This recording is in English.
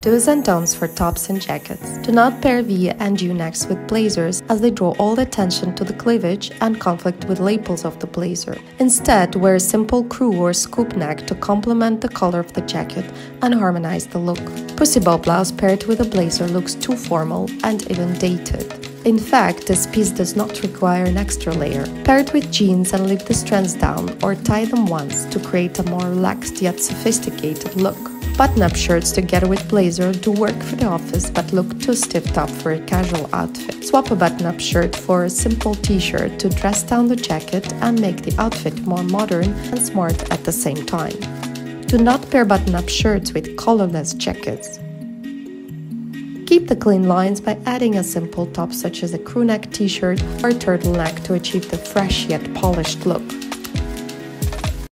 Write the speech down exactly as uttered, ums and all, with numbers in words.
Do's and don'ts for tops and jackets. Do not pair V and U necks with blazers, as they draw all the attention to the cleavage and conflict with lapels of the blazer. Instead, wear a simple crew or scoop neck to complement the color of the jacket and harmonize the look. Pussy bow blouse paired with a blazer looks too formal and even dated. In fact, this piece does not require an extra layer. Pair it with jeans and leave the strands down or tie them once to create a more relaxed yet sophisticated look. Button-up shirts together with blazer do work for the office but look too stiffed up for a casual outfit. Swap a button-up shirt for a simple t-shirt to dress down the jacket and make the outfit more modern and smart at the same time. Do not pair button-up shirts with collarless jackets. Keep the clean lines by adding a simple top such as a crewneck t-shirt or turtleneck to achieve the fresh yet polished look.